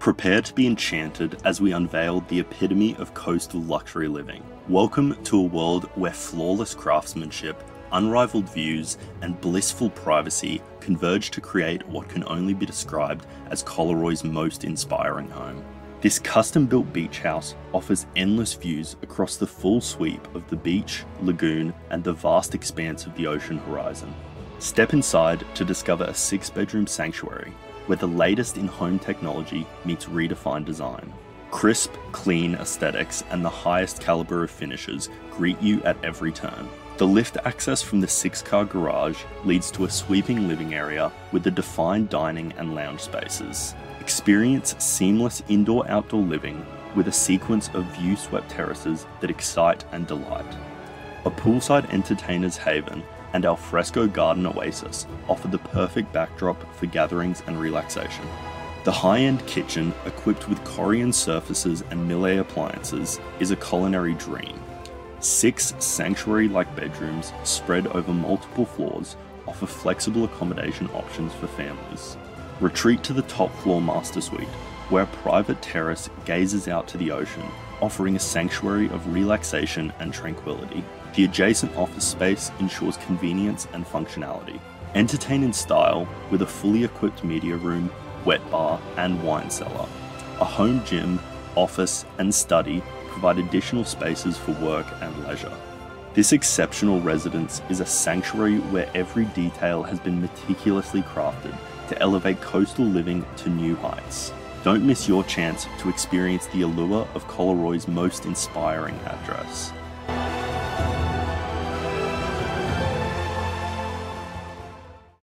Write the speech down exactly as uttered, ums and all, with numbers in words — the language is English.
Prepare to be enchanted as we unveil the epitome of coastal luxury living. Welcome to a world where flawless craftsmanship, unrivaled views, and blissful privacy converge to create what can only be described as Collaroy's most inspiring home. This custom-built beach house offers endless views across the full sweep of the beach, lagoon, and the vast expanse of the ocean horizon. Step inside to discover a six-bedroom sanctuary, where the latest in home technology meets redefined design. Crisp, clean aesthetics and the highest caliber of finishes greet you at every turn. The lift access from the six-car garage leads to a sweeping living area with the defined dining and lounge spaces. Experience seamless indoor-outdoor living with a sequence of view-swept terraces that excite and delight. A poolside entertainer's haven and our fresco garden oasis offer the perfect backdrop for gatherings and relaxation. The high-end kitchen, equipped with Corian surfaces and Miele appliances, is a culinary dream. Six sanctuary-like bedrooms spread over multiple floors offer flexible accommodation options for families. Retreat to the top floor master suite, where a private terrace gazes out to the ocean, offering a sanctuary of relaxation and tranquility. The adjacent office space ensures convenience and functionality. Entertain in style with a fully equipped media room, wet bar, and wine cellar. A home gym, office, and study provide additional spaces for work and leisure. This exceptional residence is a sanctuary where every detail has been meticulously crafted to elevate coastal living to new heights. Don't miss your chance to experience the allure of Collaroy's most inspiring address.